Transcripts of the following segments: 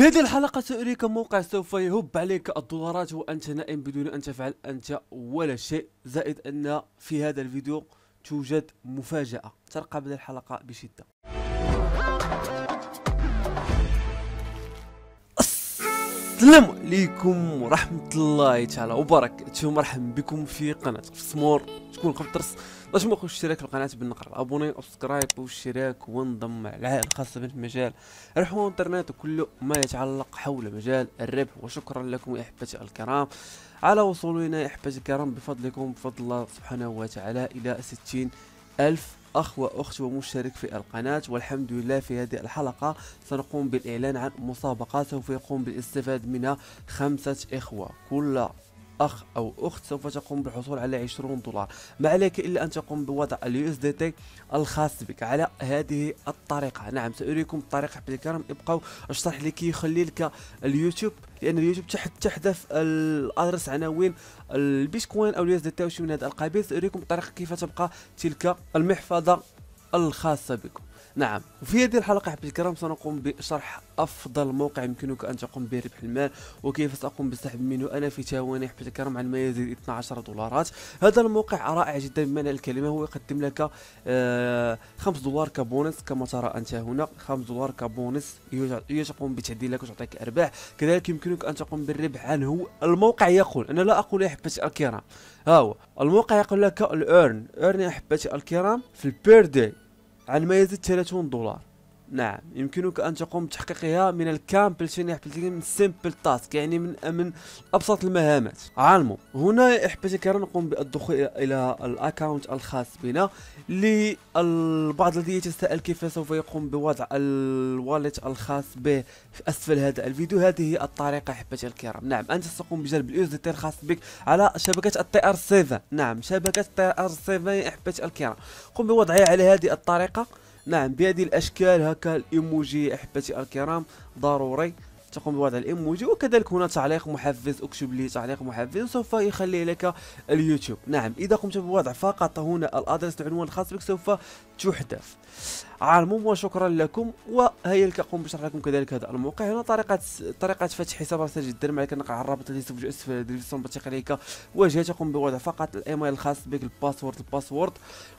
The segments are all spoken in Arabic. في هذه الحلقة سأريك موقع سوف يهب عليك الدولارات وأنت نائم بدون أن تفعل أنت ولا شيء. زائد أن في هذا الفيديو توجد مفاجأة، ترقب هذه الحلقة بشدة. السلام عليكم ورحمة الله تعالى وبركاته، مرحبا بكم في قناة سمور. تكون قبل ترس لا تنسوا الاشتراك في القناة بالنقر الابوني والسبسكرايب والاشتراك وانضم مع العائلة الخاصة بمجال الربح والانترنت وكل ما يتعلق حول مجال الربح. وشكرا لكم يا احبتي الكرام على وصولنا يا احبتي الكرام بفضلكم بفضل الله سبحانه وتعالى الى 60,000 أخ وأخت ومشترك في القناة. والحمد لله في هذه الحلقة سنقوم بالإعلان عن مسابقة سوف يقوم بالاستفادة منها 5 إخوة، كل أخ أو أخت سوف تقوم بالحصول على 20 دولار. ما عليك إلا أن تقوم بوضع الUSDT الخاص بك على هذه الطريقة. نعم سأريكم الطريقة حبيبي الكرام، ابقوا أشرح لكي يخلي لك اليوتيوب، لأن اليوتيوب تحذف الأدرس عناوين البيتكوين أو الUSDT أو شيء من هذا القبيل. سأريكم الطريقة كيف تبقى تلك المحفظة الخاصة بكم. نعم، وفي هذه الحلقة حبيبي الكرام سنقوم بشرح أفضل موقع يمكنك أن تقوم به ربح المال وكيف سأقوم بالسحب منه أنا في ثواني حبيبي الكرام عن ما يزيد 12 دولارات. هذا الموقع رائع جدا بمعنى الكلمة، هو يقدم لك 5 دولار كبونس كما ترى أنت هنا، 5 دولار كبونس هي تقوم بتعديل لك وتعطيك أرباح. كذلك يمكنك أن تقوم بالربح عنه. الموقع يقول، أنا لا أقول يا حبيبتي الكرام، ها هو الموقع يقول لك الأرن يا حبيبتي الكرام في البيردي عن ما يزيد 30 دولار. نعم يمكنك أن تقوم بتحقيقها من الكامبلشن يا حبيبتي، من سيمبل تاسك، يعني من أبسط المهامات. عالمو هنا يا حبيبتي الكرام نقوم بالدخول إلى الأكاونت الخاص بنا. للبعض الذي يتساءل كيف سوف يقوم بوضع الواليت الخاص به في أسفل هذا الفيديو، هذه هي الطريقة يا حبيبتي الكرام. نعم أنت ستقوم بجلب الUSDT الخاص بك على شبكة TR7. نعم شبكة TR7 يا حبيبتي الكرام، قم بوضعها على هذه الطريقة. نعم بهذه الاشكال، هكا الايموجي احبتي الكرام ضروري تقوم بوضع الايموجي. وكذلك هنا تعليق محفز، اكتب لي تعليق محفز سوف يخليه لك اليوتيوب. نعم اذا قمت بوضع فقط هنا الادرس العنوان الخاص بك سوف تحذف. عالمهم وشكرا لكم، وهيا قم بشرح لكم كذلك هذا الموقع. هنا طريقه فتح حساب راسل جدا، معك نقع الرابط الذي سوف اسفل الديسكربشن باش عليك واجهه. تقوم بوضع فقط الايميل الخاص بك، الباسورد،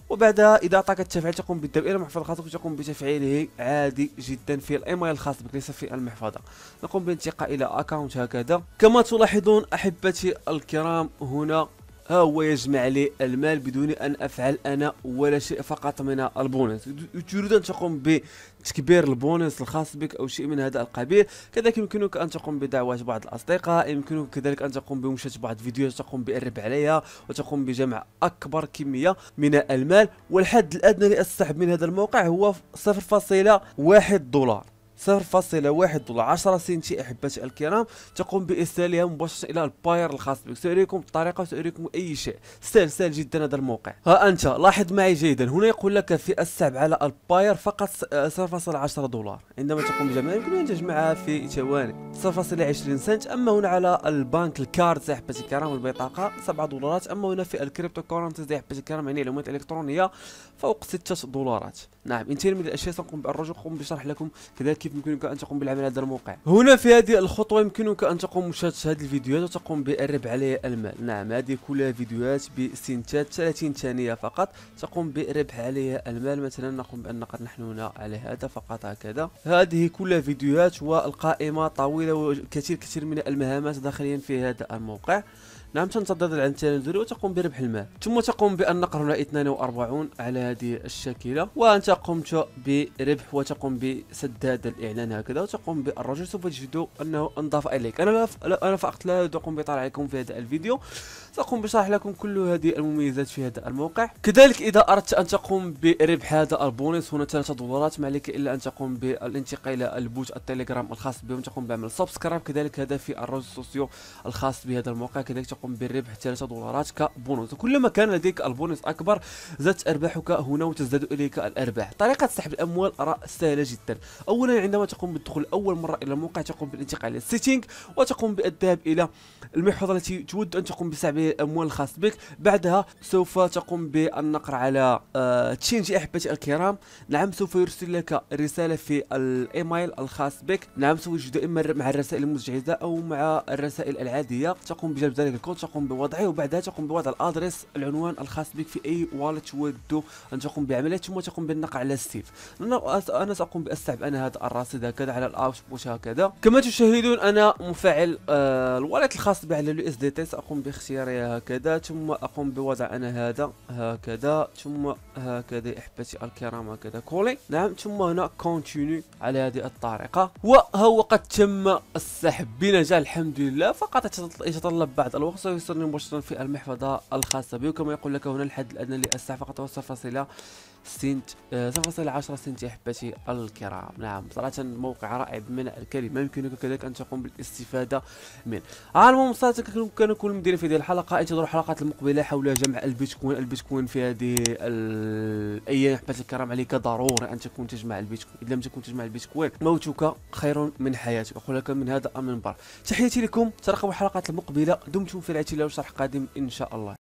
وبعدها اذا اعطاك التفعيل تقوم بالدفع الى محفظه خاصك وتقوم بتفعيله عادي جدا في الايميل الخاص بك ليس في المحفظه. نقوم بالانتقال الى اكونت هكذا كما تلاحظون احبتي الكرام. هنا ها هو يجمع لي المال بدون أن أفعل أنا ولا شيء، فقط من البونس. تريد أن تقوم بتكبير البونس الخاص بك أو شيء من هذا القبيل. كذلك يمكنك أن تقوم بدعوات بعض الأصدقاء، يمكنك كذلك أن تقوم بمشاهدة بعض الفيديوهات تقوم بالربح عليها وتقوم بجمع أكبر كمية من المال. والحد الأدنى للسحب من هذا الموقع هو 0.1 دولار. 0.1 دولار 10 سنت احبتي الكرام، تقوم بارسالها مباشره الى الباير الخاص بك. سأريكم الطريقه وسأريكم اي شيء، سهل جدا هذا الموقع. ها انت لاحظ معي جيدا، هنا يقول لك في السحب على الباير فقط 0.10 دولار. عندما تقوم بجمعها يمكن ان تجمعها في ثواني 0.20 سنت. اما هنا على البنك الكارت يا احبتي الكرام والبطاقه 7 دولارات. اما هنا في الكريبتو كورنسيز يا احبتي الكرام يعني العملات الالكترونيه فوق 6 دولارات. نعم انتهينا من الاشياء، سنقوم بالرجوع قم بشرح لكم كذلك يمكنك أن تقوم بالعمل على هذا الموقع. هنا في هذه الخطوة يمكنك أن تقوم بمشاهدة هذه الفيديوهات وتقوم بالربح عليها المال. نعم هذه كلها فيديوهات بسنتات 30 ثانية فقط، تقوم بربح عليها المال. مثلا نقوم بأن نحن هنا على هذا فقط هكذا. هذه كلها فيديوهات والقائمة طويلة وكثير من المهامات داخليا في هذا الموقع. نعم تنتظر العن التنازلي وتقوم بربح المال، ثم تقوم بأن نقر هنا 42 على هذه الشكلة. وأنت قمت بربح وتقوم بسد هذا الإعلان هكذا وتقوم بالرجل. سوف تجدوا أنه انضاف إليك. أنا فقط لا أقوم بطلع لكم في هذا الفيديو، سأقوم بشرح لكم كل هذه المميزات في هذا الموقع. كذلك إذا أردت أن تقوم بربح هذا البونص هنا 3 دولارات، ما عليك إلا أن تقوم بالانتقال إلى البوت التليجرام الخاص بهم، تقوم بعمل سبسكرايب. كذلك هذا في الرجل السوسيو الخاص بهذا الموقع، كذلك تقوم بالربح 3 دولارات كبونص. كلما كان لديك البونص اكبر زادت ارباحك هنا وتزداد اليك الارباح. طريقه سحب الاموال سهله جدا. اولا عندما تقوم بالدخول اول مره الى الموقع تقوم بالانتقال الى السيتينغ وتقوم بالذهاب الى المحفظه التي تود ان تقوم بسحب الاموال الخاص بك. بعدها سوف تقوم بالنقر على تشينج. احبتي الكرام، نعم سوف يرسل لك رساله في الايميل الخاص بك. نعم سوف يوجد اما مع الرسائل المزعجه او مع الرسائل العاديه. تقوم بجلب ذلك الكود، تقوم بوضعه، وبعدها تقوم بوضع الادرس العنوان الخاص بك في اي والت تود ان تقوم بعمله، ثم تقوم بالنقر على السيف. انا ساقوم بالسحب انا هذا الرصيد هكذا على الاوتبوت هكذا. كما تشاهدون انا مفعل الوالت الخاص بي على USDT. ساقوم باختيارها هكذا، ثم اقوم بوضع انا هذا هكذا، ثم هكذا احبتي الكرام هكذا كولي. نعم ثم هنا كونتينيو على هذه الطريقه، وهو قد تم السحب بنجاح الحمد لله. فقط يتطلب بعض الوقت، سيوصلني مباشره في المحفظه الخاصه بي. وكما يقول لك هنا الحد الادنى للسحب فقط هو 0.10 سنت احبتي الكرام. نعم صراحه موقع رائع بمعنى الكلمه، يمكنك كذلك ان تقوم بالاستفاده منه. المهم صراحه كان كل مدير في هذه الحلقه. انتظروا الحلقات المقبله حول جمع البيتكوين في هذه الايام احبتي الكرام. عليك ضروري ان تكون تجمع البيتكوين. اذا لم تكن تجمع البيتكوين موتك خير من حياتك. اقول لك من هذا المنبر تحياتي لكم، ترقبوا الحلقات المقبله. دمتم في رعايه الله وشرح قادم ان شاء الله.